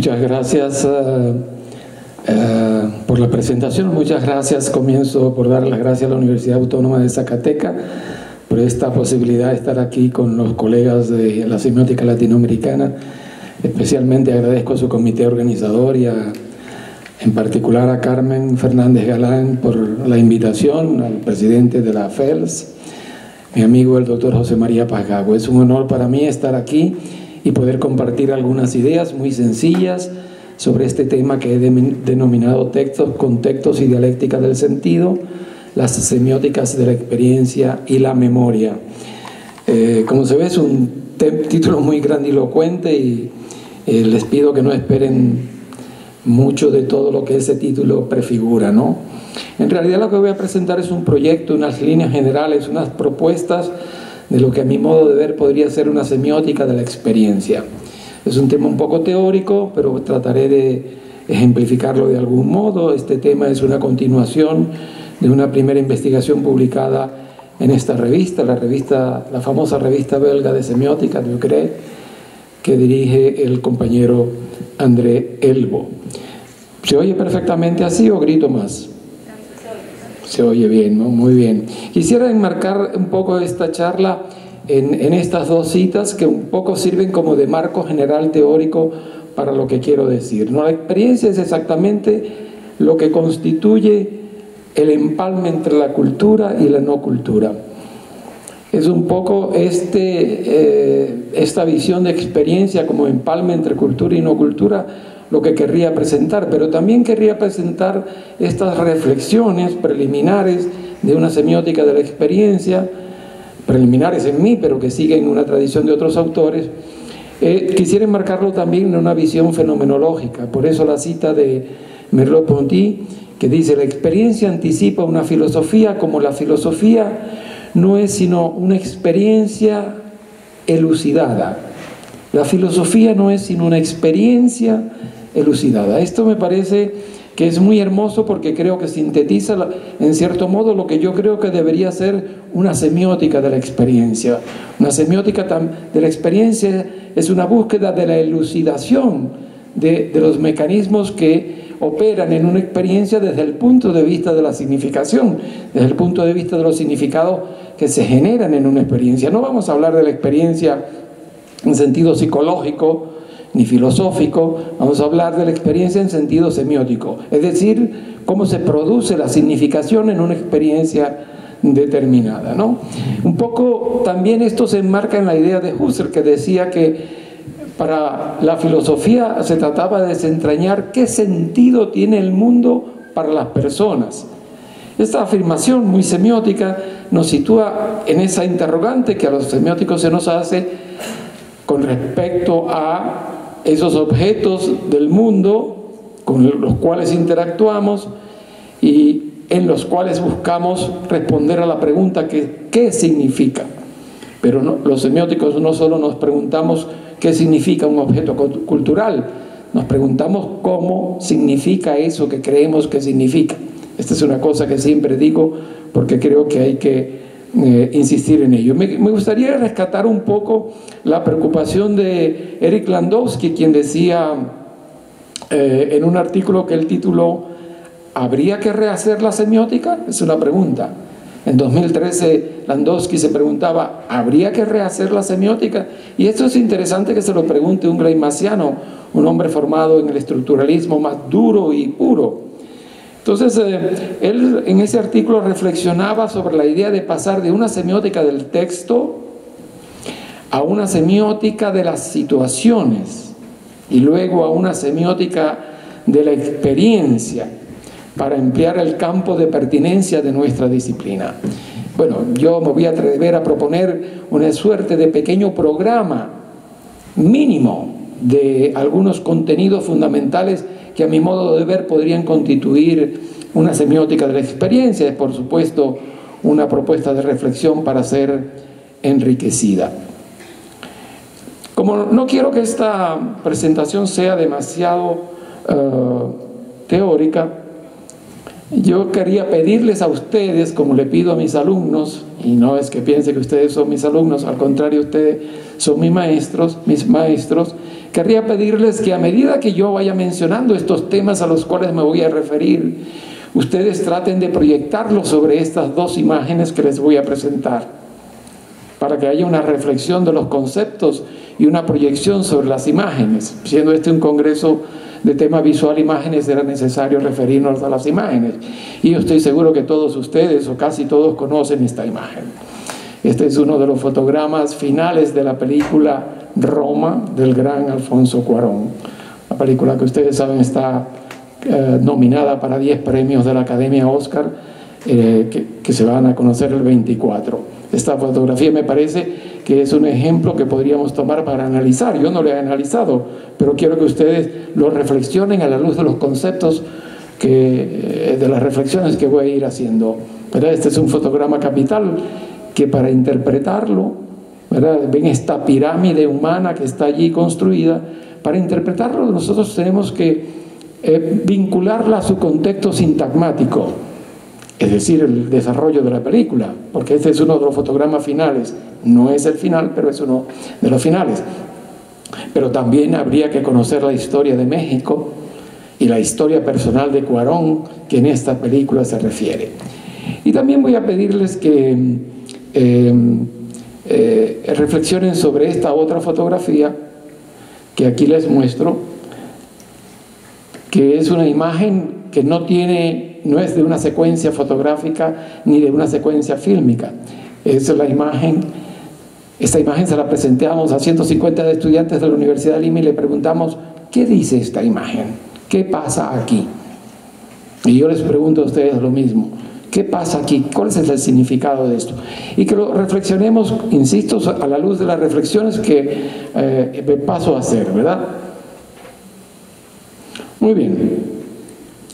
Muchas gracias por la presentación, muchas gracias. Comienzo por dar las gracias a la Universidad Autónoma de Zacatecas por esta posibilidad de estar aquí con los colegas de la semiótica latinoamericana. Especialmente agradezco a su comité organizador y en particular a Carmen Fernández Galán por la invitación, al presidente de la FELS, mi amigo el doctor José María Paz Gago. Es un honor para mí estar aquí y poder compartir algunas ideas muy sencillas sobre este tema que he denominado textos, contextos y dialéctica del sentido, las semióticas de la experiencia y la memoria. Como se ve, es un título muy grandilocuente y les pido que no esperen mucho de todo lo que ese título prefigura, ¿no? En realidad lo que voy a presentar es un proyecto, unas líneas generales, unas propuestas de lo que a mi modo de ver podría ser una semiótica de la experiencia. Es un tema un poco teórico, pero trataré de ejemplificarlo de algún modo. Este tema es una continuación de una primera investigación publicada en esta revista, la famosa revista belga de semiótica, de Ucre, que dirige el compañero André Elbo. ¿Se oye perfectamente así o grito más? Se oye bien, ¿no? Muy bien. Quisiera enmarcar un poco esta charla en estas dos citas que un poco sirven como de marco general teórico para lo que quiero decir, ¿no? La experiencia es exactamente lo que constituye el empalme entre la cultura y la no cultura. Es un poco esta visión de experiencia como empalme entre cultura y no cultura lo que querría presentar, pero también querría presentar estas reflexiones preliminares de una semiótica de la experiencia, preliminares en mí, pero que siguen una tradición de otros autores. Quisiera enmarcarlo también en una visión fenomenológica, por eso la cita de Merleau-Ponty, que dice: la experiencia anticipa una filosofía, como la filosofía no es sino una experiencia elucidada. La filosofía no es sino una experiencia elucidada. Esto me parece que es muy hermoso porque creo que sintetiza en cierto modo lo que yo creo que debería ser una semiótica de la experiencia. Una semiótica de la experiencia es una búsqueda de la elucidación de los mecanismos que operan en una experiencia desde el punto de vista de la significación, desde el punto de vista de los significados que se generan en una experiencia. No vamos a hablar de la experiencia en sentido psicológico ni filosófico, vamos a hablar de la experiencia en sentido semiótico, es decir, cómo se produce la significación en una experiencia determinada, ¿no? Un poco también esto se enmarca en la idea de Husserl, que decía que para la filosofía se trataba de desentrañar qué sentido tiene el mundo para las personas. Esta afirmación muy semiótica nos sitúa en esa interrogante que a los semióticos se nos hace con respecto a esos objetos del mundo con los cuales interactuamos y en los cuales buscamos responder a la pregunta que ¿qué significa? Pero no, los semióticos no solo nos preguntamos qué significa un objeto cultural, nos preguntamos cómo significa eso que creemos que significa. Esta es una cosa que siempre digo porque creo que hay que insistir en ello. Me gustaría rescatar un poco la preocupación de Eric Landowski, quien decía en un artículo que él tituló ¿habría que rehacer la semiótica? Es una pregunta. En 2013 Landowski se preguntaba ¿habría que rehacer la semiótica? Y esto es interesante que se lo pregunte un greimasiano, un hombre formado en el estructuralismo más duro y puro. Entonces él en ese artículo reflexionaba sobre la idea de pasar de una semiótica del texto a una semiótica de las situaciones y luego a una semiótica de la experiencia, para ampliar el campo de pertinencia de nuestra disciplina. Bueno, yo me voy a atrever a proponer una suerte de pequeño programa mínimo de algunos contenidos fundamentales que a mi modo de ver podrían constituir una semiótica de la experiencia. Es por supuesto una propuesta de reflexión para ser enriquecida. Como no quiero que esta presentación sea demasiado teórica, yo quería pedirles a ustedes, como le pido a mis alumnos, y no es que piense que ustedes son mis alumnos, al contrario, ustedes son mis maestros, querría pedirles que a medida que yo vaya mencionando estos temas a los cuales me voy a referir, ustedes traten de proyectarlos sobre estas dos imágenes que les voy a presentar, para que haya una reflexión de los conceptos y una proyección sobre las imágenes. Siendo este un congreso de tema visual imágenes, era necesario referirnos a las imágenes. Y yo estoy seguro que todos ustedes, o casi todos, conocen esta imagen. Este es uno de los fotogramas finales de la película Roma, del gran Alfonso Cuarón. La película que ustedes saben está nominada para 10 premios de la Academia Oscar, que se van a conocer el 24. Esta fotografía me parece que es un ejemplo que podríamos tomar para analizar. Yo no lo he analizado, pero quiero que ustedes lo reflexionen a la luz de los conceptos, de las reflexiones que voy a ir haciendo, ¿verdad? Este es un fotograma capital que, para interpretarlo, ¿verdad?, ven esta pirámide humana que está allí construida. Para interpretarlo nosotros tenemos que vincularla a su contexto sintagmático, es decir, el desarrollo de la película, porque este es uno de los fotogramas finales. No es el final, pero es uno de los finales. Pero también habría que conocer la historia de México y la historia personal de Cuarón, que en esta película se refiere. Y también voy a pedirles que reflexionen sobre esta otra fotografía que aquí les muestro, que es una imagen que no es de una secuencia fotográfica ni de una secuencia fílmica. Esta imagen se la presentamos a 150 estudiantes de la Universidad de Lima y le preguntamos: ¿qué dice esta imagen? ¿Qué pasa aquí? Y yo les pregunto a ustedes lo mismo: ¿qué pasa aquí? ¿Cuál es el significado de esto? Y que lo reflexionemos, insisto, a la luz de las reflexiones que paso a hacer, ¿verdad? Muy bien,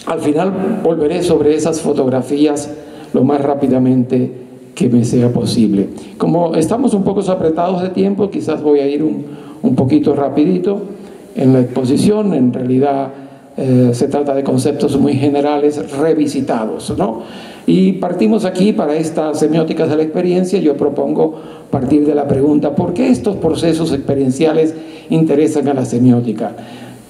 al final volveré sobre esas fotografías lo más rápidamente que me sea posible. Como estamos un poco apretados de tiempo, quizás voy a ir un poquito rapidito en la exposición. En realidad se trata de conceptos muy generales revisitados, ¿no? Y partimos aquí, para estas semióticas de la experiencia, yo propongo partir de la pregunta: ¿por qué estos procesos experienciales interesan a la semiótica?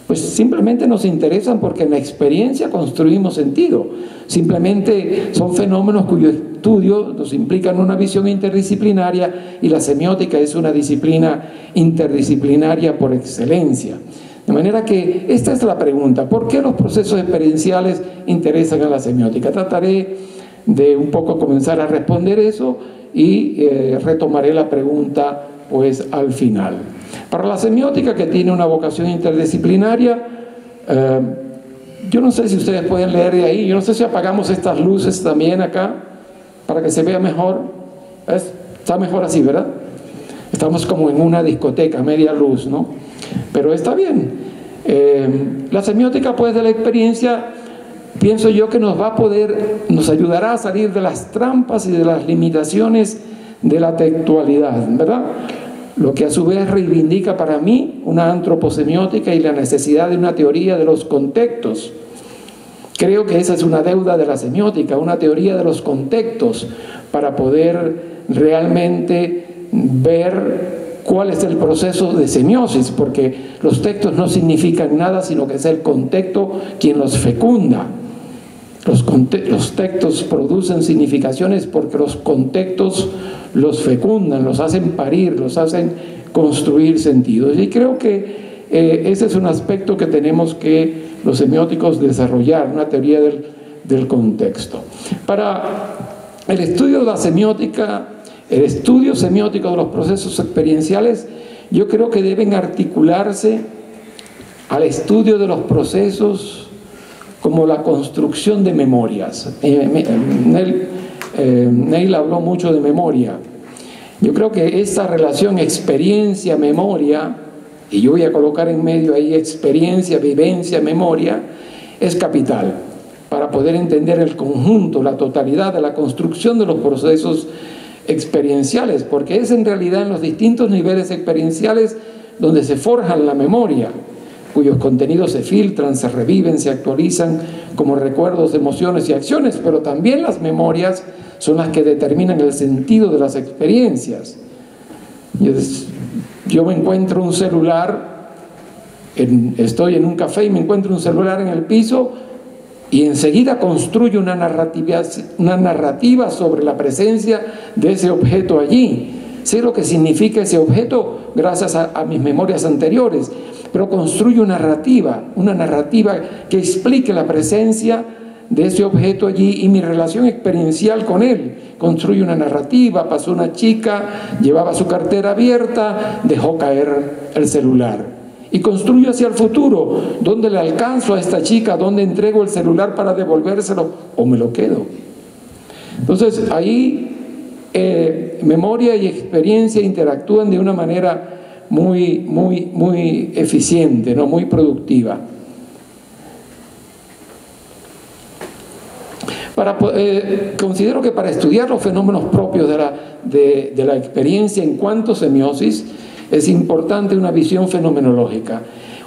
Pues simplemente nos interesan porque en la experiencia construimos sentido. Simplemente son fenómenos cuyo estudio nos implican una visión interdisciplinaria, y la semiótica es una disciplina interdisciplinaria por excelencia. De manera que esta es la pregunta: ¿por qué los procesos experienciales interesan a la semiótica? Trataré de un poco comenzar a responder eso y retomaré la pregunta pues al final. Para la semiótica, que tiene una vocación interdisciplinaria, yo no sé si ustedes pueden leer de ahí. Yo no sé si apagamos estas luces también acá para que se vea mejor. Está mejor así, ¿verdad? Estamos como en una discoteca, media luz, ¿no? Pero está bien. La semiótica pues de la experiencia, pienso yo, que nos ayudará a salir de las trampas y de las limitaciones de la textualidad, ¿verdad? Lo que a su vez reivindica para mí una antroposemiótica y la necesidad de una teoría de los contextos. Creo que esa es una deuda de la semiótica, una teoría de los contextos, para poder realmente ver cuál es el proceso de semiosis, porque los textos no significan nada, sino que es el contexto quien los fecunda. Los textos producen significaciones porque los contextos los fecundan, los hacen parir, los hacen construir sentidos. Y creo que ese es un aspecto que tenemos que los semióticos desarrollar, una teoría del contexto. Para el estudio de la semiótica, el estudio semiótico de los procesos experienciales, yo creo que deben articularse al estudio de los procesos como la construcción de memorias. Neil habló mucho de memoria. Yo creo que esa relación experiencia-memoria, y yo voy a colocar en medio ahí experiencia, vivencia, memoria, es capital para poder entender el conjunto, la totalidad de la construcción de los procesos experienciales, porque es en realidad en los distintos niveles experienciales donde se forja la memoria, cuyos contenidos se filtran, se reviven, se actualizan como recuerdos, emociones y acciones. Pero también las memorias son las que determinan el sentido de las experiencias. Yo me encuentro un celular estoy en un café y me encuentro un celular en el piso y enseguida construyo una narrativa sobre la presencia de ese objeto allí. Sé lo que significa ese objeto gracias a mis memorias anteriores, pero construyo una narrativa que explique la presencia de ese objeto allí y mi relación experiencial con él. Construye una narrativa, pasó una chica, llevaba su cartera abierta, dejó caer el celular. Y construyo hacia el futuro, ¿dónde le alcanzo a esta chica? ¿Dónde entrego el celular para devolvérselo? ¿O me lo quedo? Entonces, ahí memoria y experiencia interactúan de una manera muy eficiente, ¿no? Muy productiva. Considero que para estudiar los fenómenos propios de la experiencia en cuanto a semiosis es importante una visión fenomenológica.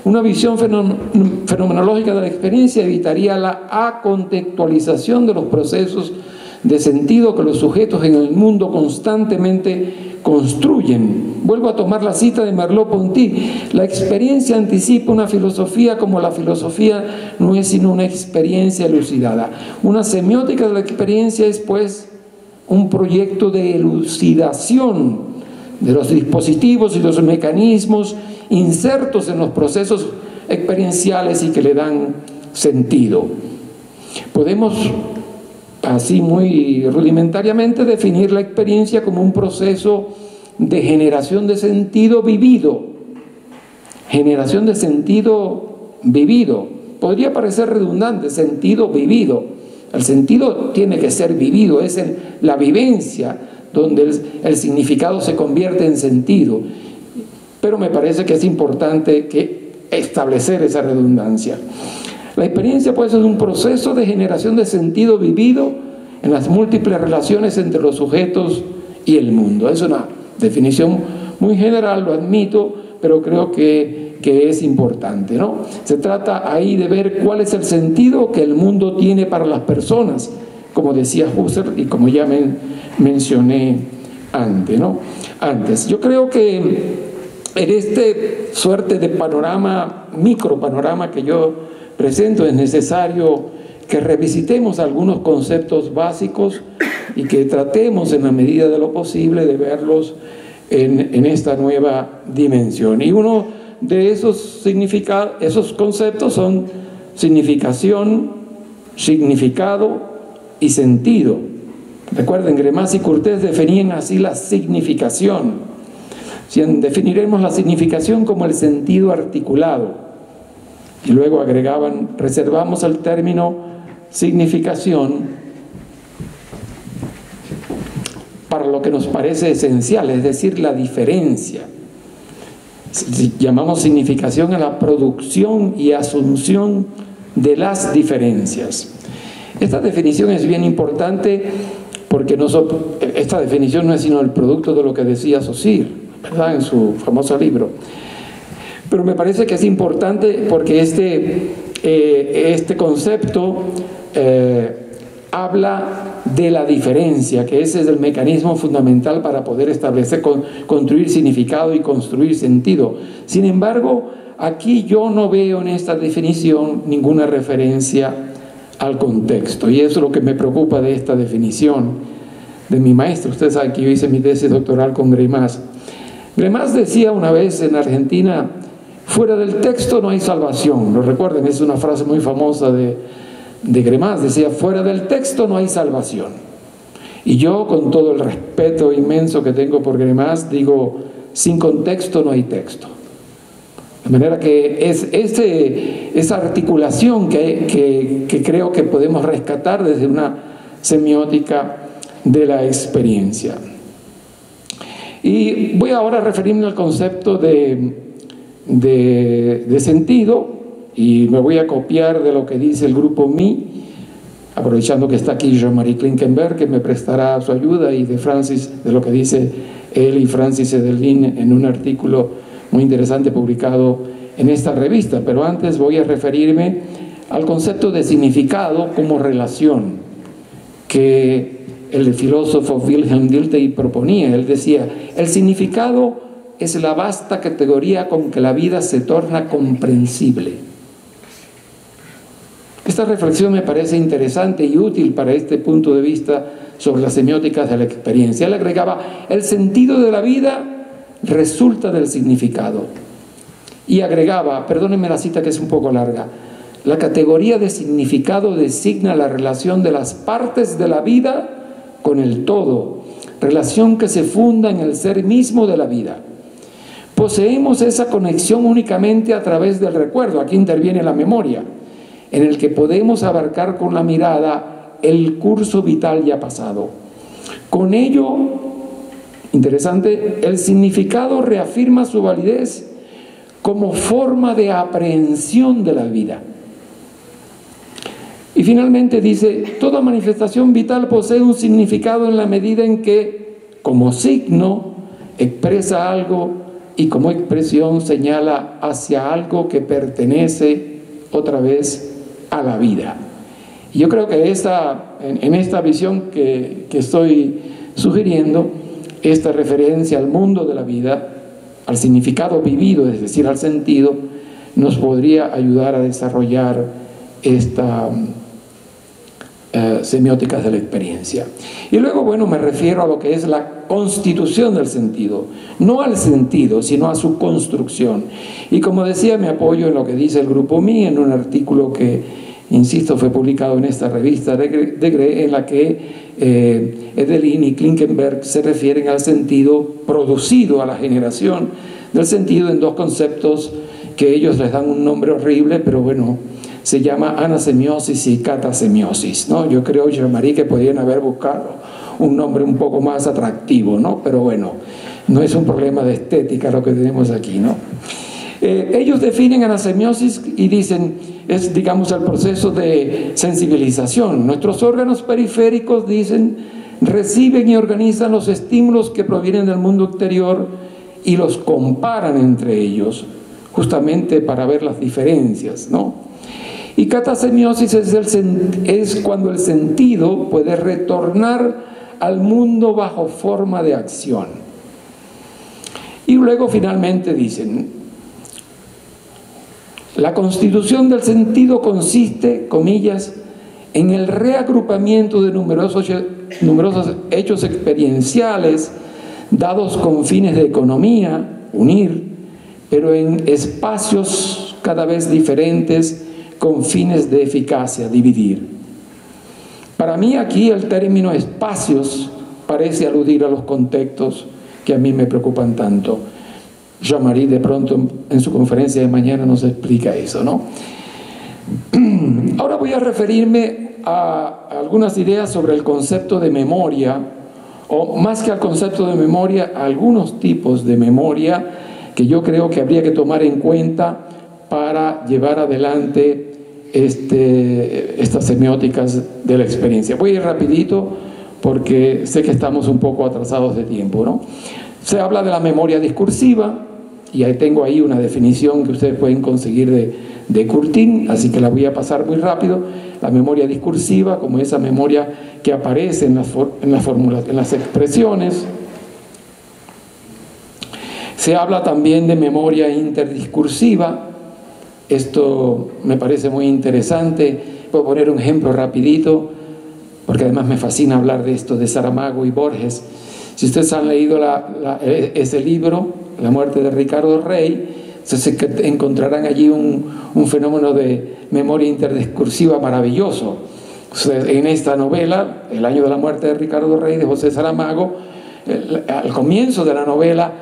Una visión fenomenológica de la experiencia evitaría la acontextualización de los procesos de sentido que los sujetos en el mundo constantemente construyen. Vuelvo a tomar la cita de Merleau-Ponty: la experiencia anticipa una filosofía, como la filosofía no es sino una experiencia elucidada. Una semiótica de la experiencia es, pues, un proyecto de elucidación de los dispositivos y los mecanismos insertos en los procesos experienciales y que le dan sentido. Podemos, así muy rudimentariamente, definir la experiencia como un proceso de generación de sentido vivido. Generación de sentido vivido. Podría parecer redundante, sentido vivido. El sentido tiene que ser vivido, es la vivencia donde el significado se convierte en sentido. Pero me parece que es importante establecer esa redundancia. La experiencia, pues, es un proceso de generación de sentido vivido en las múltiples relaciones entre los sujetos y el mundo. Es una definición muy general, lo admito, pero creo que es importante, ¿no? Se trata ahí de ver cuál es el sentido que el mundo tiene para las personas, como decía Husserl y como ya mencioné antes, ¿no? Yo creo que en este suerte de panorama, micropanorama que yo presento, es necesario que revisitemos algunos conceptos básicos y que tratemos en la medida de lo posible de verlos en esta nueva dimensión. Y uno de esos conceptos son significación, significado y sentido. Recuerden, Greimas y Cortés definían así la significación. Definiremos la significación como el sentido articulado. Y luego agregaban, reservamos el término significación para lo que nos parece esencial, es decir, la diferencia. Llamamos significación a la producción y asunción de las diferencias. Esta definición es bien importante porque esta definición no es sino el producto de lo que decía Saussure, ¿verdad?, en su famoso libro. Pero me parece que es importante porque este concepto habla de la diferencia, que ese es el mecanismo fundamental para poder establecer, construir significado y construir sentido. Sin embargo, aquí yo no veo en esta definición ninguna referencia al contexto, y eso es lo que me preocupa de esta definición de mi maestro. Ustedes saben que yo hice mi tesis doctoral con Greimas. Greimas decía una vez en Argentina: fuera del texto no hay salvación. Lo recuerden, es una frase muy famosa de Greimas. Decía: fuera del texto no hay salvación. Y yo, con todo el respeto inmenso que tengo por Greimas, digo: sin contexto no hay texto. De manera que es esa articulación que creo que podemos rescatar desde una semiótica de la experiencia. Y voy ahora a referirme al concepto de sentido, y me voy a copiar de lo que dice el grupo µ, aprovechando que está aquí Jean-Marie Klinkenberg, que me prestará su ayuda, y de lo que dice él y Francis Edelín en un artículo muy interesante publicado en esta revista. Pero antes voy a referirme al concepto de significado como relación que el filósofo Wilhelm Dilthey proponía. Él decía: el significado es la vasta categoría con que la vida se torna comprensible. Esta reflexión me parece interesante y útil para este punto de vista sobre las semióticas de la experiencia. Él agregaba, el sentido de la vida resulta del significado. Y agregaba, perdónenme la cita que es un poco larga, la categoría de significado designa la relación de las partes de la vida con el todo, relación que se funda en el ser mismo de la vida. Poseemos esa conexión únicamente a través del recuerdo, aquí interviene la memoria, en el que podemos abarcar con la mirada el curso vital ya pasado. Con ello, interesante, el significado reafirma su validez como forma de aprehensión de la vida. Y finalmente dice, toda manifestación vital posee un significado en la medida en que, como signo, expresa algo y como expresión señala hacia algo que pertenece otra vez a la vida. Y yo creo que en esta visión que estoy sugiriendo, esta referencia al mundo de la vida, al significado vivido, es decir, al sentido, nos podría ayudar a desarrollar esta semióticas de la experiencia. Y luego, bueno, me refiero a lo que es la constitución del sentido, no al sentido, sino a su construcción. Y como decía, me apoyo en lo que dice el Grupo µ en un artículo que, insisto, fue publicado en esta revista de en la que Edelín y Klinkenberg se refieren al sentido producido, a la generación del sentido en dos conceptos que ellos les dan un nombre horrible, pero bueno, se llama anasemiosis y catasemiosis, ¿no? Yo creo, Jean-Marie, que podrían haber buscado un nombre un poco más atractivo, ¿no? Pero bueno, no es un problema de estética lo que tenemos aquí, ¿no? Ellos definen anasemiosis y dicen, es, digamos, el proceso de sensibilización. Nuestros órganos periféricos, dicen, reciben y organizan los estímulos que provienen del mundo exterior y los comparan entre ellos, justamente para ver las diferencias, ¿no? Y catasemiosis es cuando el sentido puede retornar al mundo bajo forma de acción. Y luego finalmente dicen, la constitución del sentido consiste, comillas, en el reagrupamiento de numerosos hechos experienciales dados con fines de economía, unir, pero en espacios cada vez diferentes, con fines de eficacia, dividir. Para mí aquí el término espacios parece aludir a los contextos que a mí me preocupan tanto. Jean-Marie de pronto en su conferencia de mañana nos explica eso, ¿no? Ahora voy a referirme a algunas ideas sobre el concepto de memoria, o más que al concepto de memoria, a algunos tipos de memoria que yo creo que habría que tomar en cuenta para llevar adelante estas semióticas de la experiencia. Voy a ir rapidito porque sé que estamos un poco atrasados de tiempo, ¿no? Se habla de la memoria discursiva, y ahí tengo ahí una definición que ustedes pueden conseguir de Curtin, así que la voy a pasar muy rápido. La memoria discursiva, como esa memoria que aparece en las expresiones. Se habla también de memoria interdiscursiva. Esto me parece muy interesante. Voy a poner un ejemplo rapidito, porque además me fascina hablar de esto, de Saramago y Borges. Si ustedes han leído ese libro, La muerte de Ricardo Reis, entonces encontrarán allí un fenómeno de memoria interdiscursiva maravilloso. Entonces, en esta novela, El año de la muerte de Ricardo Reis, de José Saramago, al comienzo de la novela,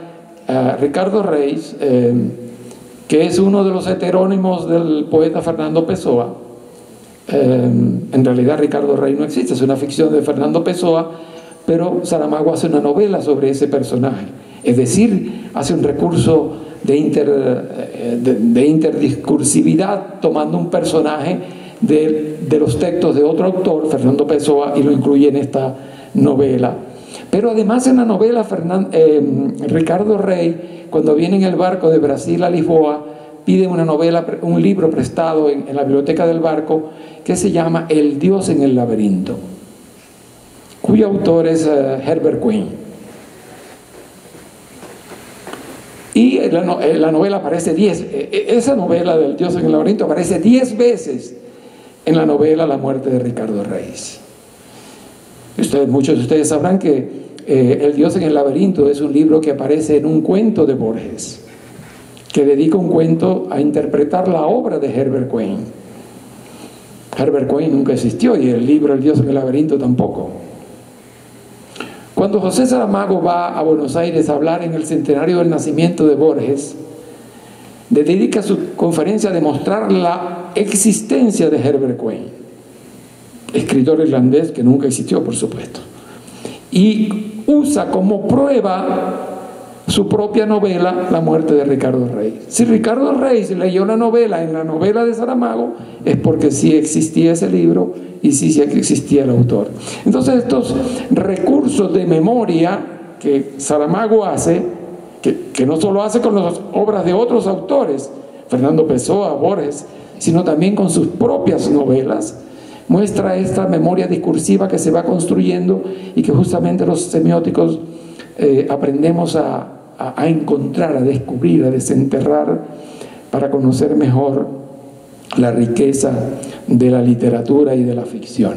Ricardo Reis, que es uno de los heterónimos del poeta Fernando Pessoa. En realidad Ricardo Reis no existe, es una ficción de Fernando Pessoa, pero Saramago hace una novela sobre ese personaje, es decir, hace un recurso de interdiscursividad, tomando un personaje de los textos de otro autor, Fernando Pessoa, y lo incluye en esta novela. Pero además en la novela Ricardo Reis, cuando viene en el barco de Brasil a Lisboa, pide un libro prestado en la biblioteca del barco que se llama El Dios en el Laberinto, cuyo autor es Herbert Quinn. Y la novela aparece 10, esa novela del Dios en el Laberinto aparece 10 veces en la novela La muerte de Ricardo Reis. Muchos de ustedes sabrán que El Dios en el Laberinto es un libro que aparece en un cuento de Borges, que dedica un cuento a interpretar la obra de Herbert Quain. Herbert Quain nunca existió y el libro El Dios en el Laberinto tampoco. Cuando José Saramago va a Buenos Aires a hablar en el centenario del nacimiento de Borges, le dedica su conferencia a demostrar la existencia de Herbert Quain, escritor irlandés que nunca existió, por supuesto, y usa como prueba su propia novela, La muerte de Ricardo Reis. Si Ricardo Reis leyó la novela en la novela de Saramago, es porque sí existía ese libro y sí existía el autor. Entonces estos recursos de memoria que Saramago hace, que no solo hace con las obras de otros autores, Fernando Pessoa, Borges, sino también con sus propias novelas, muestra esta memoria discursiva que se va construyendo y que justamente los semióticos aprendemos a encontrar, a descubrir, a desenterrar para conocer mejor la riqueza de la literatura y de la ficción.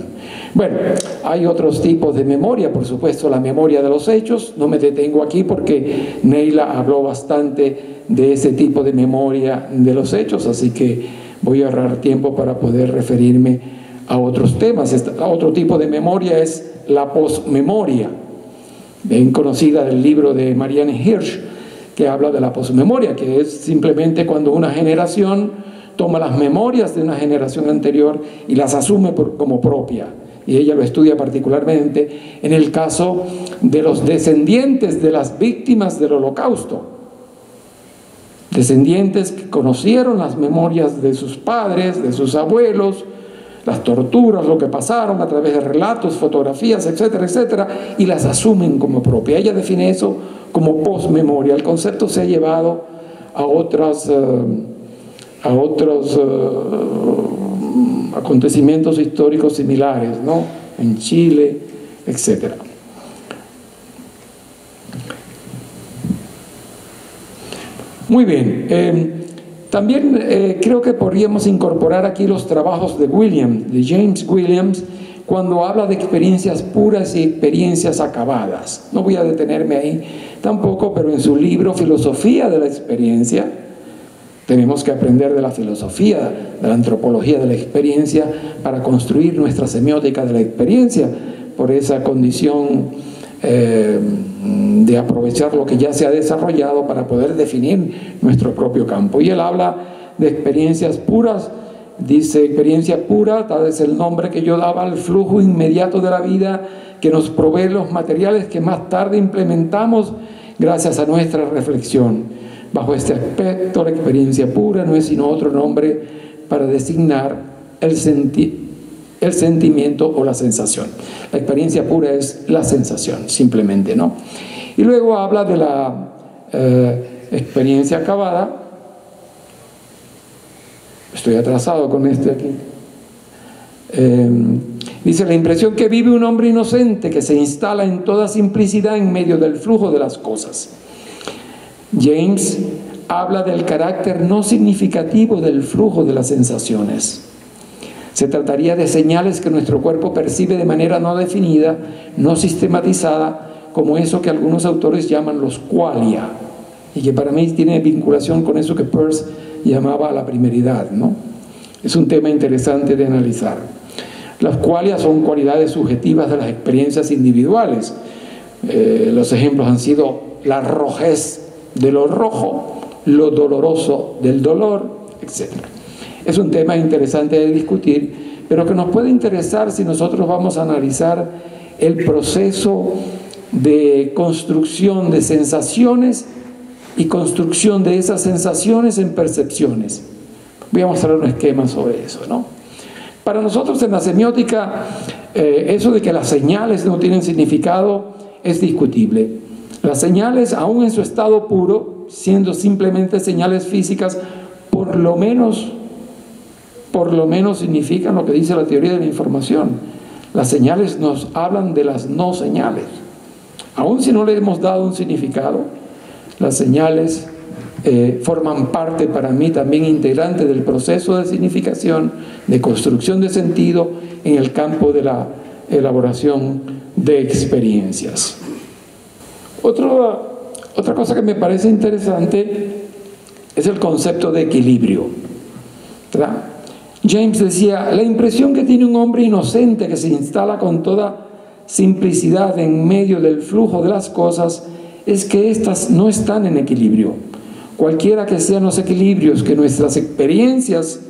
Bueno, hay otros tipos de memoria, por supuesto la memoria de los hechos, no me detengo aquí porque Neila habló bastante de ese tipo de memoria de los hechos, así que voy a ahorrar tiempo para poder referirme a otros temas. Otro tipo de memoria es la posmemoria, bien conocida del libro de Marianne Hirsch, que habla de la posmemoria, que es simplemente cuando una generación toma las memorias de una generación anterior y las asume como propia, y ella lo estudia particularmente en el caso de los descendientes de las víctimas del Holocausto, descendientes que conocieron las memorias de sus padres, de sus abuelos, las torturas, lo que pasaron a través de relatos, fotografías, etcétera, etcétera, y las asumen como propia. Ella define eso como posmemoria. El concepto se ha llevado a otros acontecimientos históricos similares, ¿no? En Chile, etcétera. Muy bien. También creo que podríamos incorporar aquí los trabajos de James Williams, cuando habla de experiencias puras y experiencias acabadas. No voy a detenerme ahí tampoco, pero en su libro Filosofía de la Experiencia, tenemos que aprender de la filosofía, de la antropología de la experiencia, para construir nuestra semiótica de la experiencia, por esa condición de aprovechar lo que ya se ha desarrollado para poder definir nuestro propio campo. Y él habla de experiencias puras, dice: experiencia pura, tal es el nombre que yo daba al flujo inmediato de la vida que nos provee los materiales que más tarde implementamos gracias a nuestra reflexión. Bajo este aspecto, la experiencia pura no es sino otro nombre para designar el sentimiento o la sensación. La experiencia pura es la sensación, simplemente, ¿no? Y luego habla de la experiencia acabada. Estoy atrasado con este aquí. Dice: la impresión que vive un hombre inocente que se instala en toda simplicidad en medio del flujo de las cosas. James habla del carácter no significativo del flujo de las sensaciones. Se trataría de señales que nuestro cuerpo percibe de manera no definida, no sistematizada, como eso que algunos autores llaman los qualia, y que para mí tiene vinculación con eso que Peirce llamaba la primeridad, ¿no? Es un tema interesante de analizar. Las qualia son cualidades subjetivas de las experiencias individuales. Los ejemplos han sido la rojez de lo rojo, lo doloroso del dolor, etc. Es un tema interesante de discutir, pero que nos puede interesar si nosotros vamos a analizar el proceso de construcción de sensaciones y construcción de esas sensaciones en percepciones. Voy a mostrar un esquema sobre eso, ¿no? Para nosotros en la semiótica, eso de que las señales no tienen significado es discutible. Las señales, aún en su estado puro, siendo simplemente señales físicas, por lo menos significan lo que dice la teoría de la información. Las señales nos hablan de las no señales. Aun si no le hemos dado un significado, las señales forman parte para mí también integrante del proceso de significación, de construcción de sentido en el campo de la elaboración de experiencias. Otra cosa que me parece interesante es el concepto de equilibrio, ¿verdad? James decía, la impresión que tiene un hombre inocente que se instala con toda simplicidad en medio del flujo de las cosas es que éstas no están en equilibrio. Cualquiera que sean los equilibrios que nuestras experiencias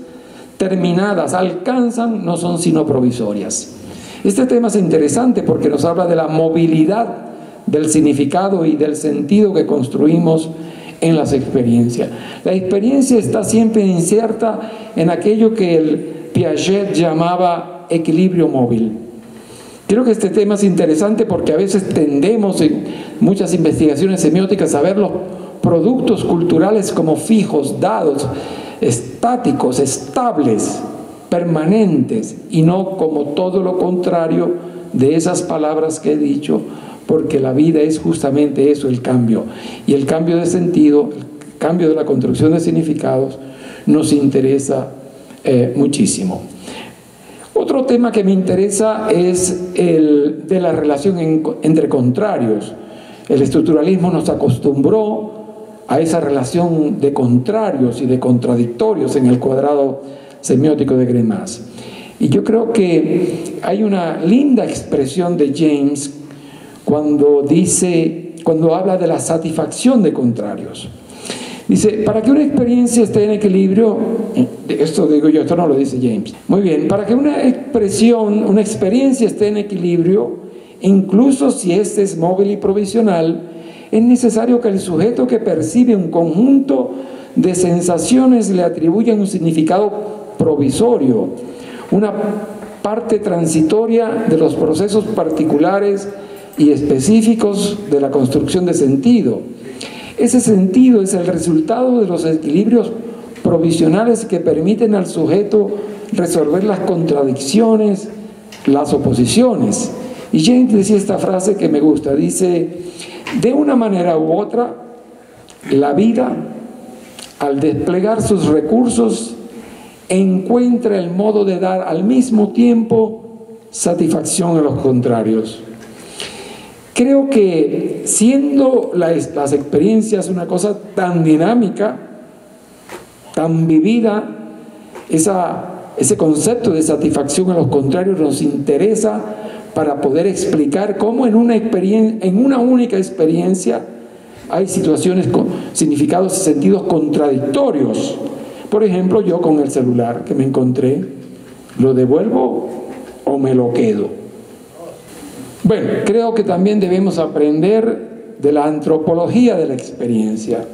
terminadas alcanzan, no son sino provisorias. Este tema es interesante porque nos habla de la movilidad del significado y del sentido que construimos en las experiencias. La experiencia está siempre incierta en aquello que el Piaget llamaba equilibrio móvil. Creo que este tema es interesante porque a veces tendemos en muchas investigaciones semióticas a ver los productos culturales como fijos, dados, estáticos, estables, permanentes, y no como todo lo contrario de esas palabras que he dicho, porque la vida es justamente eso, el cambio. Y el cambio de sentido, el cambio de la construcción de significados, nos interesa muchísimo. Otro tema que me interesa es el de la relación entre contrarios. El estructuralismo nos acostumbró a esa relación de contrarios y de contradictorios en el cuadrado semiótico de Greimas. Y yo creo que hay una linda expresión de James cuando habla de la satisfacción de contrarios. Dice, para que una experiencia esté en equilibrio, esto digo yo, esto no lo dice James. Muy bien, para que una experiencia esté en equilibrio, incluso si éste es móvil y provisional, es necesario que el sujeto que percibe un conjunto de sensaciones le atribuya un significado provisorio, una parte transitoria de los procesos particulares y específicos de la construcción de sentido. Ese sentido es el resultado de los equilibrios provisionales que permiten al sujeto resolver las contradicciones, las oposiciones. Y James decía esta frase que me gusta, dice, de una manera u otra, la vida, al desplegar sus recursos, encuentra el modo de dar al mismo tiempo satisfacción a los contrarios. Creo que siendo las experiencias una cosa tan dinámica, tan vivida, ese concepto de satisfacción a los contrarios nos interesa para poder explicar cómo en una única experiencia hay situaciones con significados y sentidos contradictorios. Por ejemplo, yo con el celular que me encontré, ¿lo devuelvo o me lo quedo? Bueno, creo que también debemos aprender de la antropología de la experiencia.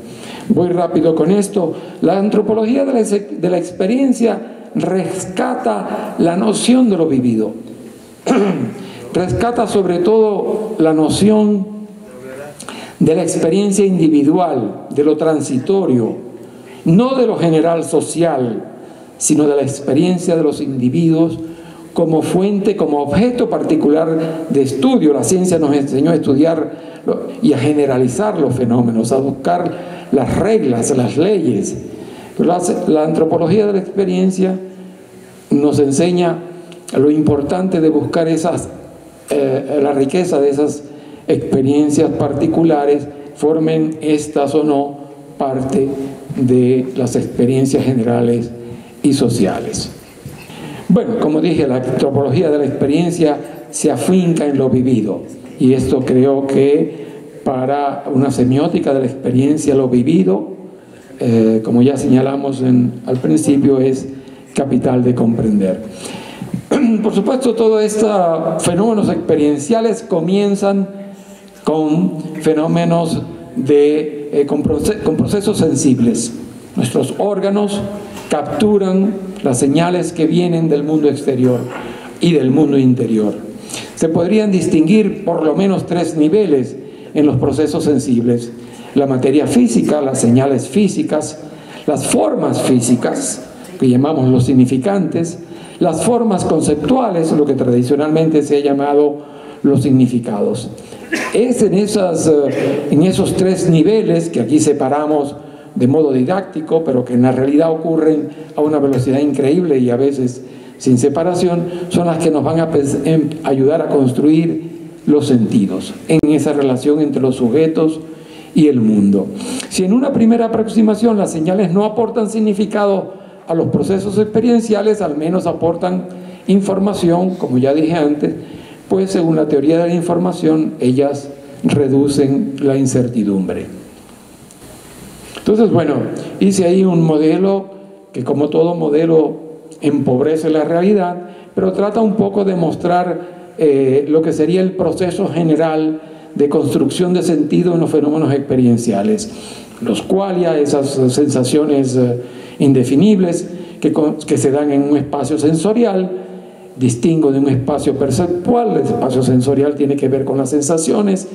Voy rápido con esto. La antropología de la experiencia rescata la noción de lo vivido. Rescata sobre todo la noción de la experiencia individual, de lo transitorio, no de lo general social, sino de la experiencia de los individuos como fuente, como objeto particular de estudio. La ciencia nos enseñó a estudiar y a generalizar los fenómenos, a buscar las reglas, las leyes. La antropología de la experiencia nos enseña lo importante de buscar la riqueza de esas experiencias particulares, formen estas o no parte de las experiencias generales y sociales. Bueno, como dije, la antropología de la experiencia se afinca en lo vivido, y esto creo que para una semiótica de la experiencia, lo vivido, como ya señalamos al principio, es capital de comprender. Por supuesto, todos estos fenómenos experienciales comienzan con fenómenos con procesos sensibles. Nuestros órganos capturan las señales que vienen del mundo exterior y del mundo interior. Se podrían distinguir por lo menos tres niveles en los procesos sensibles: la materia física, las señales físicas, las formas físicas, que llamamos los significantes, las formas conceptuales, lo que tradicionalmente se ha llamado los significados. Es en esos tres niveles que aquí separamos de modo didáctico, pero que en la realidad ocurren a una velocidad increíble y a veces sin separación, son las que nos van a ayudar a construir los sentidos en esa relación entre los sujetos y el mundo. Si en una primera aproximación las señales no aportan significado a los procesos experienciales, al menos aportan información, como ya dije antes, pues según la teoría de la información, ellas reducen la incertidumbre. Entonces, bueno, hice ahí un modelo que, como todo modelo, empobrece la realidad, pero trata un poco de mostrar lo que sería el proceso general de construcción de sentido en los fenómenos experienciales, los qualia, esas sensaciones indefinibles que se dan en un espacio sensorial, distingo de un espacio perceptual. El espacio sensorial tiene que ver con las sensaciones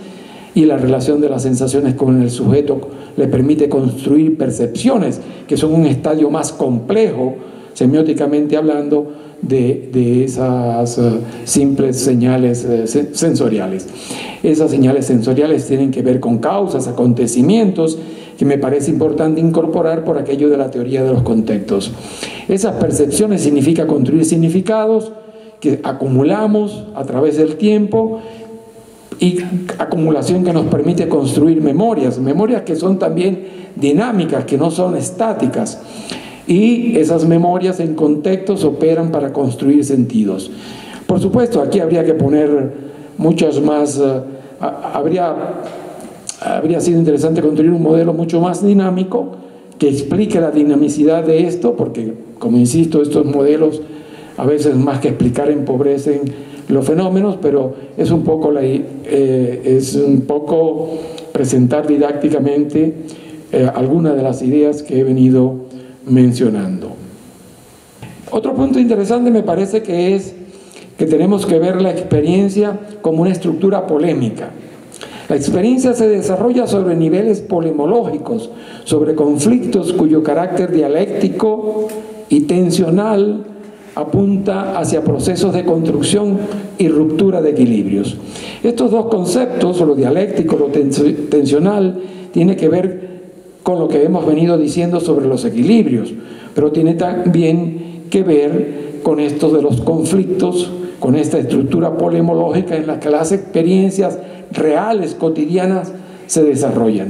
y la relación de las sensaciones con el sujeto le permite construir percepciones que son un estadio más complejo, semióticamente hablando, de esas simples señales sensoriales. Esas señales sensoriales tienen que ver con causas, acontecimientos, que me parece importante incorporar por aquello de la teoría de los contextos. Esas percepciones significa construir significados que acumulamos a través del tiempo, y acumulación que nos permite construir memorias, memorias que son también dinámicas, que no son estáticas. Y esas memorias en contextos operan para construir sentidos. Por supuesto, aquí habría que poner muchas más... habría sido interesante construir un modelo mucho más dinámico que explique la dinamicidad de esto, porque, como insisto, estos modelos a veces más que explicar empobrecen los fenómenos, pero es un poco, presentar didácticamente algunas de las ideas que he venido mencionando. Otro punto interesante me parece que es que tenemos que ver la experiencia como una estructura polémica. La experiencia se desarrolla sobre niveles polemológicos, sobre conflictos cuyo carácter dialéctico y tensional apunta hacia procesos de construcción y ruptura de equilibrios. Estos dos conceptos, lo dialéctico, lo tensional, tiene que ver con lo que hemos venido diciendo sobre los equilibrios, pero tiene también que ver con esto de los conflictos, con esta estructura polemológica en la que las experiencias reales, cotidianas, se desarrollan.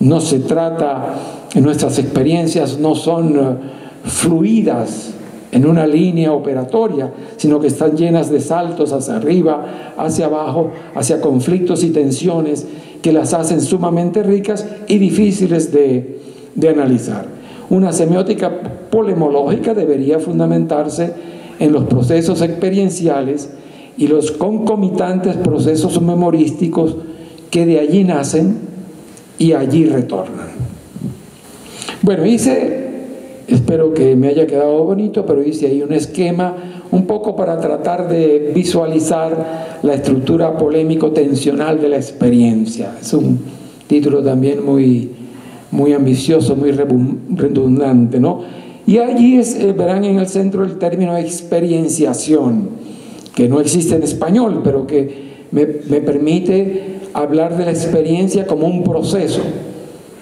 No se trata, nuestras experiencias no son fluidas en una línea operatoria, sino que están llenas de saltos hacia arriba, hacia abajo, hacia conflictos y tensiones que las hacen sumamente ricas y difíciles de analizar. Una semiótica polemológica debería fundamentarse en los procesos experienciales y los concomitantes procesos memorísticos que de allí nacen y allí retornan. Bueno, espero que me haya quedado bonito, pero hice ahí un esquema un poco para tratar de visualizar la estructura polémico-tensional de la experiencia. Es un título también muy ambicioso, muy redundante, ¿no? Y allí verán en el centro el término experienciación, que no existe en español, pero que me permite hablar de la experiencia como un proceso,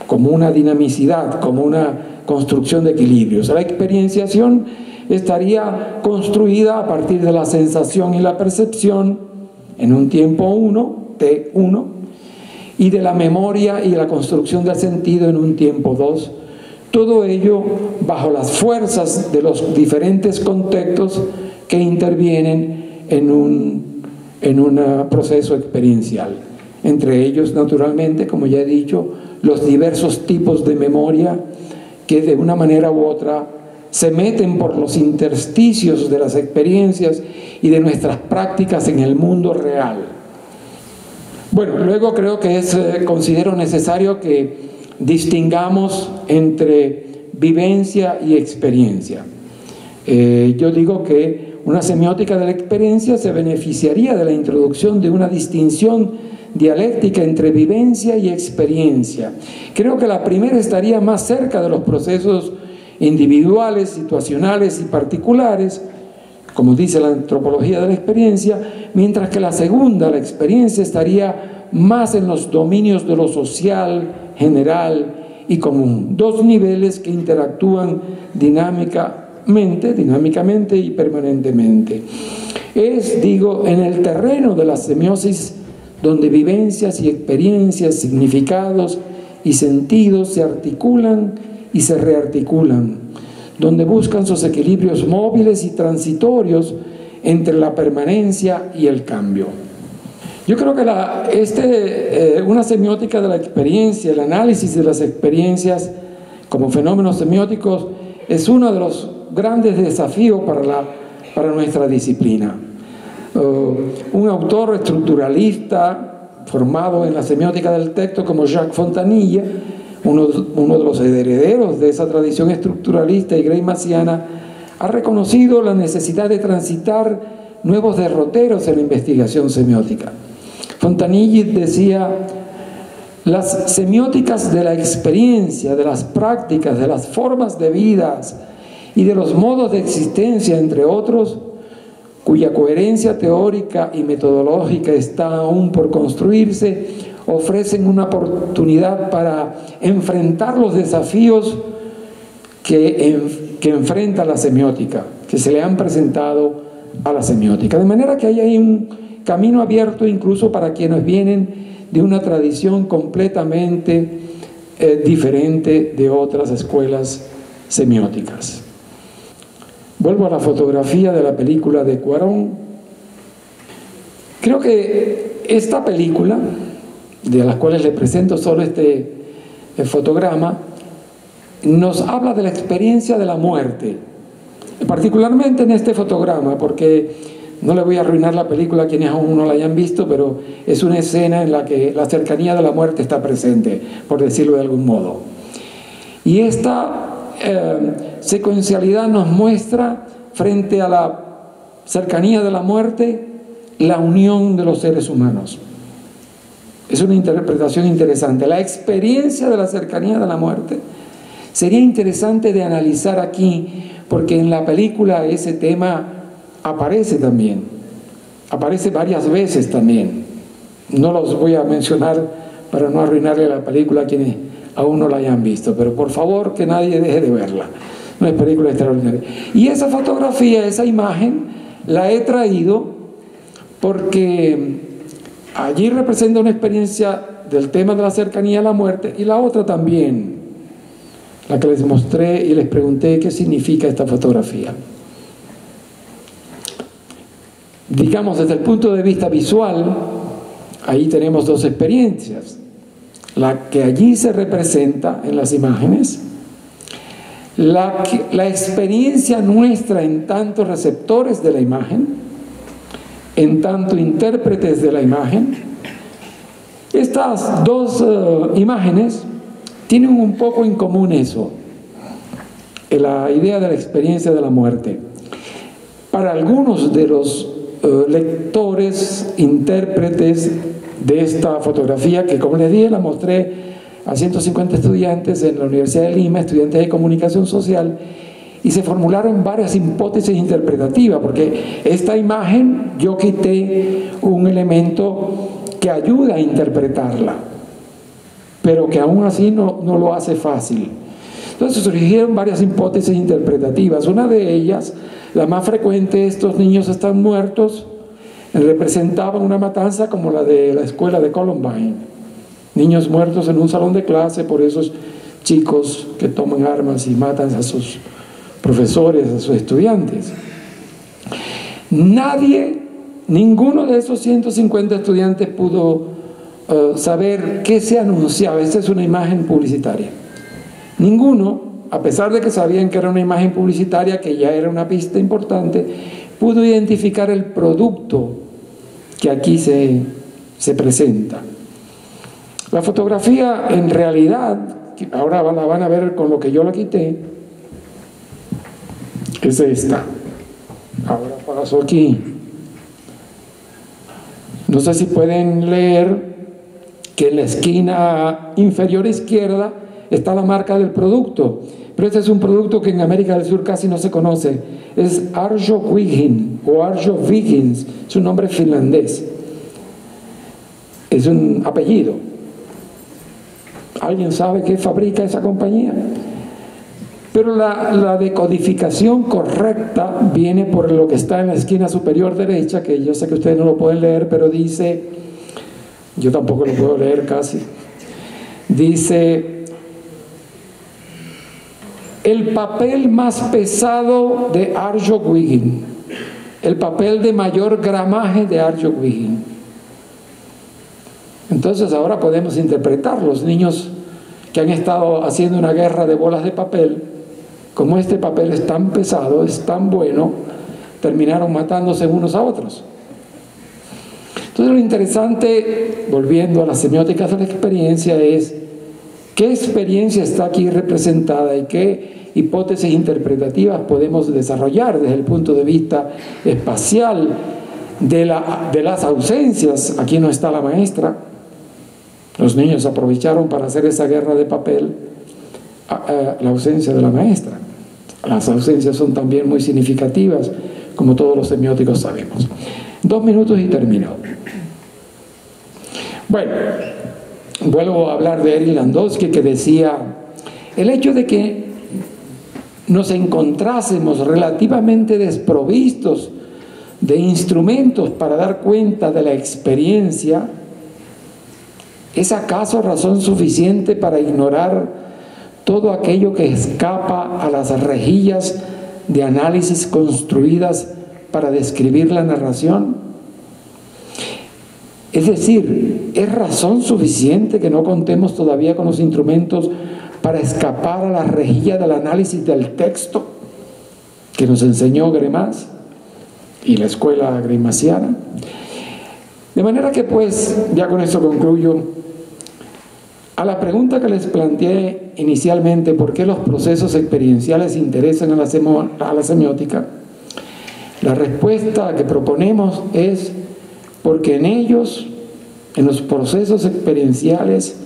como una dinamicidad, como una construcción de equilibrios. La experienciación estaría construida a partir de la sensación y la percepción en un tiempo 1, T1, y de la memoria y la construcción del sentido en un tiempo 2, todo ello bajo las fuerzas de los diferentes contextos que intervienen en un proceso experiencial. Entre ellos, naturalmente, como ya he dicho, los diversos tipos de memoria que de una manera u otra se meten por los intersticios de las experiencias y de nuestras prácticas en el mundo real. Bueno, luego creo que considero necesario que distingamos entre vivencia y experiencia. Yo digo que una semiótica de la experiencia se beneficiaría de la introducción de una distinción dialéctica entre vivencia y experiencia. Creo que la primera estaría más cerca de los procesos individuales, situacionales y particulares, como dice la antropología de la experiencia, mientras que la segunda, la experiencia, estaría más en los dominios de lo social, general y común, dos niveles que interactúan dinámicamente y permanentemente. Es, digo, en el terreno de la semiosis donde vivencias y experiencias, significados y sentidos se articulan y se rearticulan, donde buscan sus equilibrios móviles y transitorios entre la permanencia y el cambio. Yo creo que una semiótica de la experiencia, el análisis de las experiencias como fenómenos semióticos, es uno de los grandes desafíos para nuestra disciplina. Un autor estructuralista formado en la semiótica del texto como Jacques Fontanille, uno de los herederos de esa tradición estructuralista y greimasiana, ha reconocido la necesidad de transitar nuevos derroteros en la investigación semiótica. Fontanille decía: las semióticas de la experiencia, de las prácticas, de las formas de vida y de los modos de existencia, entre otros, cuya coherencia teórica y metodológica está aún por construirse, ofrecen una oportunidad para enfrentar los desafíos que enfrenta la semiótica, que se le han presentado a la semiótica. De manera que hay un camino abierto incluso para quienes vienen de una tradición completamente diferente de otras escuelas semióticas. Vuelvo a la fotografía de la película de Cuarón. Creo que esta película, de las cuales les presento solo este fotograma, nos habla de la experiencia de la muerte, particularmente en este fotograma, porque no le voy a arruinar la película a quienes aún no la hayan visto, pero es una escena en la que la cercanía de la muerte está presente, por decirlo de algún modo. Y esta secuencialidad nos muestra, frente a la cercanía de la muerte, la unión de los seres humanos. Es una interpretación interesante. La experiencia de la cercanía de la muerte sería interesante de analizar aquí, porque en la película ese tema aparece también, aparece varias veces también. No los voy a mencionar para no arruinarle la película a quienes aún no la hayan visto, pero por favor que nadie deje de verla, una película extraordinaria. Y esa fotografía, esa imagen, la he traído porque allí representa una experiencia del tema de la cercanía a la muerte, y la otra también, la que les mostré y les pregunté qué significa esta fotografía. Digamos, desde el punto de vista visual, ahí tenemos dos experiencias. La que allí se representa en las imágenes, la experiencia nuestra en tanto receptores de la imagen, en tanto intérpretes de la imagen. Estas dos imágenes tienen un poco en común eso, la idea de la experiencia de la muerte. Para algunos de los lectores, intérpretes de esta fotografía, que como les dije, la mostré a 150 estudiantes en la Universidad de Lima, estudiantes de comunicación social, y se formularon varias hipótesis interpretativas, porque esta imagen yo quité un elemento que ayuda a interpretarla, pero que aún así no lo hace fácil. Entonces surgieron varias hipótesis interpretativas. Una de ellas, la más frecuente, estos niños están muertos, representaba una matanza como la de la escuela de Columbine. Niños muertos en un salón de clase por esos chicos que toman armas y matan a sus profesores, a sus estudiantes. Ninguno de esos 150 estudiantes pudo saber qué se anunciaba. Esta es una imagen publicitaria. Ninguno, a pesar de que sabían que era una imagen publicitaria, que ya era una pista importante, pudo identificar el producto que aquí se presenta. La fotografía, en realidad, ahora la van a ver con lo que yo la quité, es esta. Ahora paso aquí. No sé si pueden leer que en la esquina inferior izquierda está la marca del producto, pero este es un producto que en América del Sur casi no se conoce. Es Arjo Wiggins, o Arjo Wiggins, es un nombre finlandés, es un apellido. ¿Alguien sabe qué fabrica esa compañía? Pero la decodificación correcta viene por lo que está en la esquina superior derecha, que yo sé que ustedes no lo pueden leer, pero dice, yo tampoco lo puedo leer casi, dice: el papel más pesado de Arjo Wiggins, el papel de mayor gramaje de Arjo Wiggins. Entonces ahora podemos interpretar los niños que han estado haciendo una guerra de bolas de papel. Como este papel es tan pesado, es tan bueno, terminaron matándose unos a otros. Entonces lo interesante, volviendo a las semióticas de la experiencia, es qué experiencia está aquí representada y qué hipótesis interpretativas podemos desarrollar desde el punto de vista espacial de las ausencias. Aquí no está la maestra, los niños aprovecharon para hacer esa guerra de papel la ausencia de la maestra. Las ausencias son también muy significativas, como todos los semióticos sabemos. 2 minutos y termino. Bueno, vuelvo a hablar de Eric Landowski, que decía: el hecho de que nos encontrásemos relativamente desprovistos de instrumentos para dar cuenta de la experiencia, ¿es acaso razón suficiente para ignorar todo aquello que escapa a las rejillas de análisis construidas para describir la narración? Es decir, ¿es razón suficiente que no contemos todavía con los instrumentos para escapar a la rejilla del análisis del texto que nos enseñó Greimas y la escuela greimasiana? De manera que, pues, ya con esto concluyo. A la pregunta que les planteé inicialmente, ¿por qué los procesos experienciales interesan a la semiótica? La respuesta que proponemos es porque en ellos, en los procesos experienciales,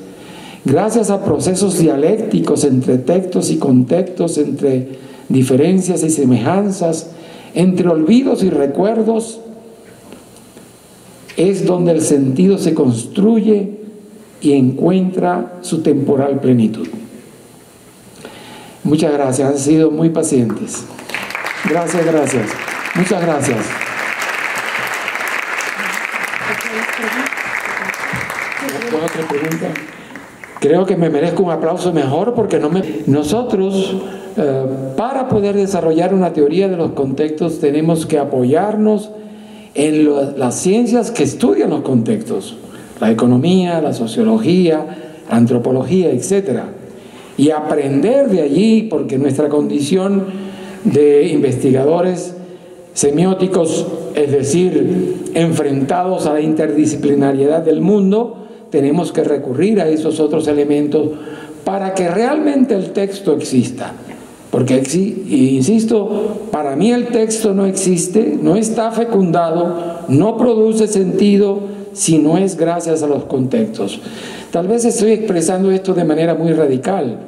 gracias a procesos dialécticos entre textos y contextos, entre diferencias y semejanzas, entre olvidos y recuerdos, es donde el sentido se construye y encuentra su temporal plenitud. Muchas gracias, han sido muy pacientes. Gracias, gracias. Muchas gracias. ¿Otra pregunta? Creo que me merezco un aplauso mejor porque no me... Nosotros, para poder desarrollar una teoría de los contextos, tenemos que apoyarnos en las ciencias que estudian los contextos, la economía, la sociología, la antropología, etc. Y aprender de allí, porque nuestra condición de investigadores semióticos, es decir, enfrentados a la interdisciplinariedad del mundo, tenemos que recurrir a esos otros elementos para que realmente el texto exista. Porque, insisto, para mí el texto no existe, no está fecundado, no produce sentido si no es gracias a los contextos. Tal vez estoy expresando esto de manera muy radical,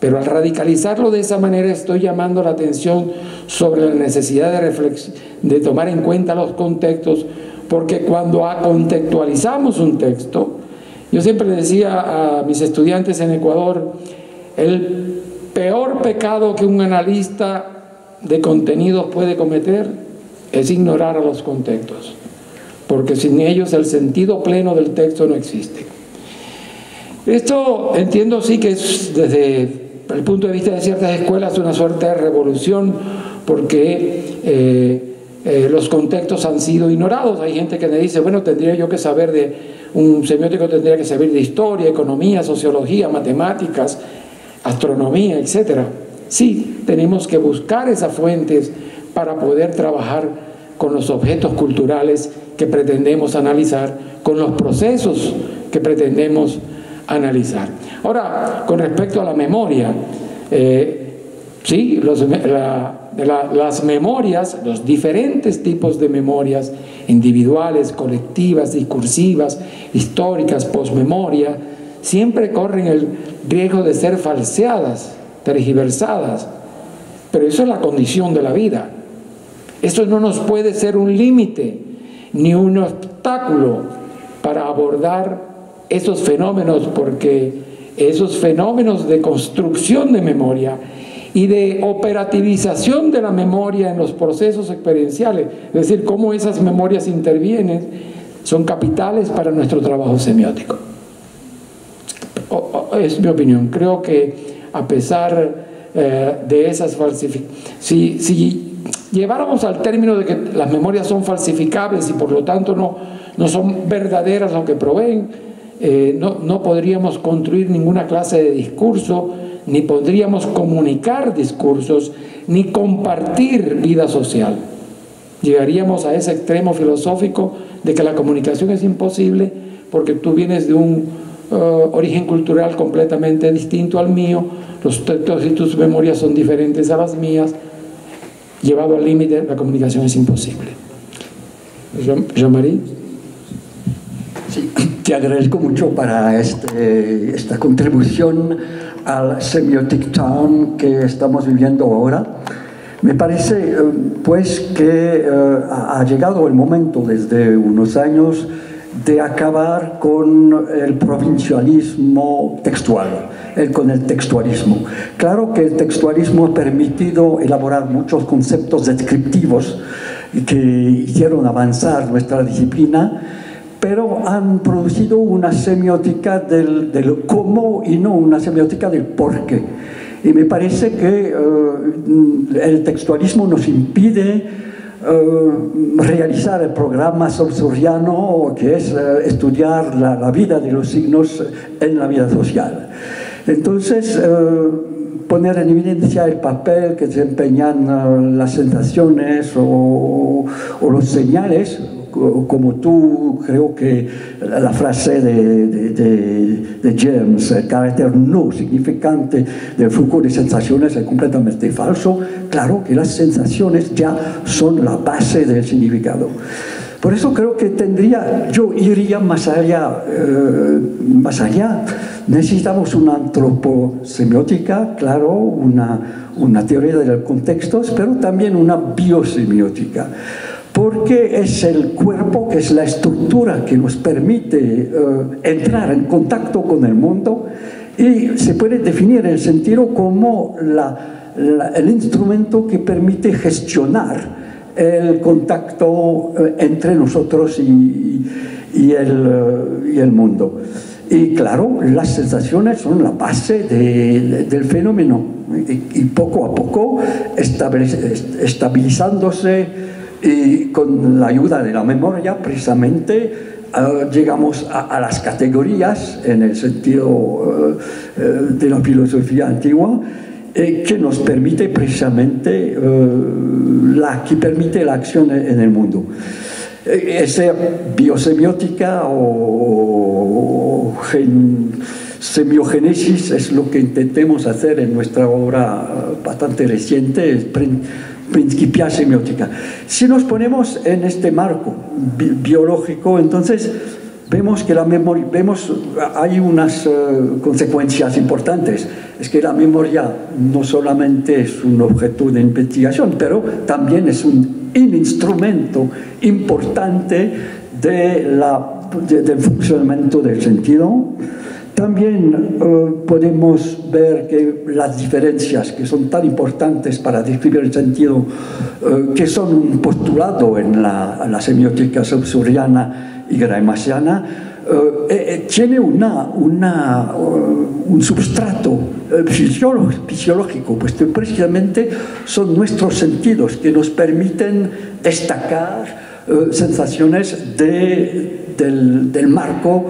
pero al radicalizarlo de esa manera estoy llamando la atención sobre la necesidad de tomar en cuenta los contextos, porque cuando acontextualizamos un texto, yo siempre decía a mis estudiantes en Ecuador, el peor pecado que un analista de contenidos puede cometer es ignorar a los contextos, porque sin ellos el sentido pleno del texto no existe. Esto entiendo sí que es, desde el punto de vista de ciertas escuelas, una suerte de revolución, porque los contextos han sido ignorados. Hay gente que me dice, bueno, tendría yo que saber de... un semiótico tendría que saber de historia, economía, sociología, matemáticas, astronomía, etcétera. Sí, tenemos que buscar esas fuentes para poder trabajar con los objetos culturales que pretendemos analizar, con los procesos que pretendemos analizar. Ahora, con respecto a la memoria, sí, las memorias, los diferentes tipos de memorias, individuales, colectivas, discursivas, históricas, posmemoria, siempre corren el riesgo de ser falseadas, tergiversadas, pero eso es la condición de la vida. Eso no nos puede ser un límite ni un obstáculo para abordar esos fenómenos, porque esos fenómenos de construcción de memoria y de operativización de la memoria en los procesos experienciales, es decir, cómo esas memorias intervienen, son capitales para nuestro trabajo semiótico. Es mi opinión. Creo que a pesar de esas falsificaciones, si lleváramos al término de que las memorias son falsificables y por lo tanto no son verdaderas lo que proveen, no podríamos construir ninguna clase de discurso, ni podríamos comunicar discursos, ni compartir vida social. Llegaríamos a ese extremo filosófico de que la comunicación es imposible porque tú vienes de un origen cultural completamente distinto al mío, los textos y tus memorias son diferentes a las mías. Llevado al límite, la comunicación es imposible. Jean-Marie. Sí, te agradezco mucho para esta contribución al semiotic town que estamos viviendo ahora. Me parece pues que ha llegado el momento desde unos años de acabar con el provincialismo textual, con el textualismo. Claro que el textualismo ha permitido elaborar muchos conceptos descriptivos que hicieron avanzar nuestra disciplina, pero han producido una semiótica del cómo y no una semiótica del por qué. Y me parece que el textualismo nos impide realizar el programa saussuriano, que es estudiar la vida de los signos en la vida social. Entonces, poner en evidencia el papel que desempeñan las sensaciones o los señales, como tú, creo que la frase de James, el carácter no significante del flujo de sensaciones es completamente falso. Claro que las sensaciones ya son la base del significado. Por eso creo que yo iría más allá. Necesitamos una antroposemiótica, claro, una teoría de los contextos, pero también una biosemiótica. Porque es el cuerpo, que es la estructura que nos permite entrar en contacto con el mundo, y se puede definir el sentido como el instrumento que permite gestionar el contacto entre nosotros y el mundo. Y claro, las sensaciones son la base del fenómeno, y poco a poco estabilizándose, y con la ayuda de la memoria, precisamente, llegamos a las categorías, en el sentido de la filosofía antigua, que permite la acción en el mundo. Esa biosemiótica o semiogenesis es lo que intentemos hacer en nuestra obra bastante reciente, Principia semiótica. Si nos ponemos en este marco biológico, entonces vemos que hay unas consecuencias importantes. Es que la memoria no solamente es un objeto de investigación, pero también es un instrumento importante del funcionamiento del sentido. También podemos ver que las diferencias que son tan importantes para describir el sentido, que son un postulado en la semiótica saussuriana y greimasiana, tiene un substrato fisiológico, pues que precisamente son nuestros sentidos que nos permiten destacar sensaciones del marco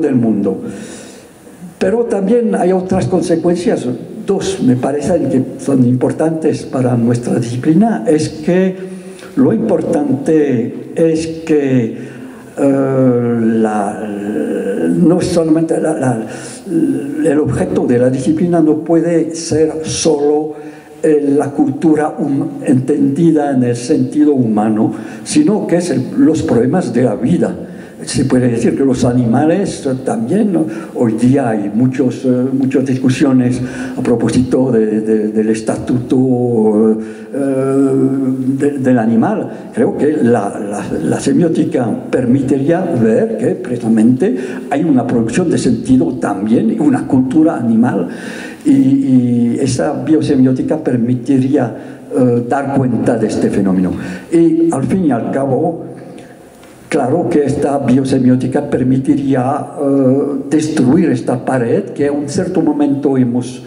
del mundo. Pero también hay otras consecuencias. Dos me parecen que son importantes para nuestra disciplina. Es que lo importante es que no solamente el objeto de la disciplina no puede ser solo la cultura entendida en el sentido humano, sino que es los problemas de la vida, Se puede decir que los animales también, ¿no? Hoy día hay muchas discusiones a propósito del estatuto del animal. Creo que la semiótica permitiría ver que precisamente hay una producción de sentido también, una cultura animal, y esa biosemiótica permitiría dar cuenta de este fenómeno. Y al fin y al cabo, claro que esta biosemiótica permitiría destruir esta pared que en un cierto momento hemos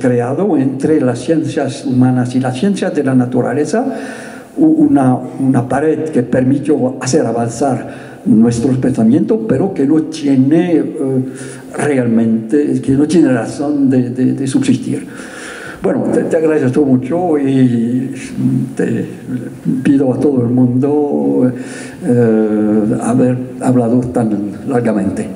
creado entre las ciencias humanas y las ciencias de la naturaleza, una pared que permitió hacer avanzar nuestros pensamientos, pero que no tiene realmente, que no tiene razón de subsistir. Bueno, te agradezco mucho y te pido a todo el mundo haber hablado tan largamente.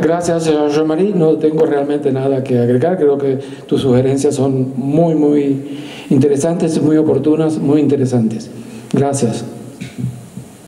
Gracias, Jean-Marie. No tengo realmente nada que agregar. Creo que tus sugerencias son muy, muy interesantes, muy oportunas, muy interesantes. Gracias.